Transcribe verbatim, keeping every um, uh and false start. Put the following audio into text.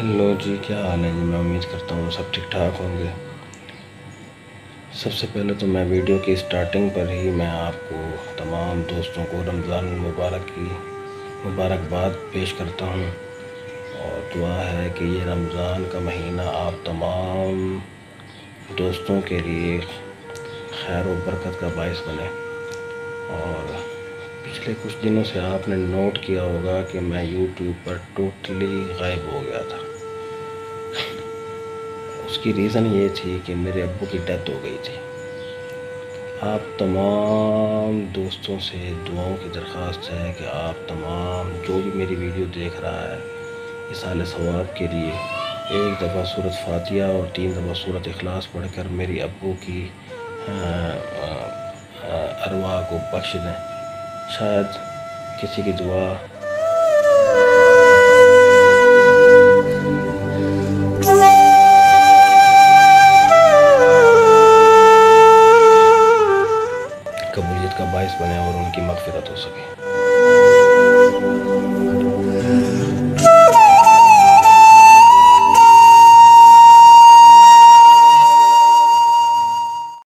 Hello जी, क्या हाल है जी। मैं उम्मीद करता हूँ सब ठीक ठाक होंगे। सबसे पहले तो मैं वीडियो की स्टार्टिंग पर ही मैं आपको तमाम दोस्तों को रमज़ान मुबारक की मुबारकबाद पेश करता हूँ और दुआ है कि ये रमज़ान का महीना आप तमाम दोस्तों के लिए खैर और बरकत का बायस बने। और पिछले कुछ दिनों से आपने नोट किया होगा कि मैं यूट्यूब पर टोटली गायब हो गया था। उसकी रीज़न ये थी कि मेरे अब्बू की डेथ हो गई थी। आप तमाम दोस्तों से दुआओं की दरख्वास्त है कि आप तमाम जो भी मेरी वीडियो देख रहा है, इस साल सवाब के लिए एक दफ़ा सूरत फातिहा और तीन दफ़ा सूरत इखलास पढ़कर मेरी अब्बू की अरवाह को बख्श दें। शायद किसी की दुआ कबूलियत का बायस बने और उनकी मग़फ़िरत हो सके।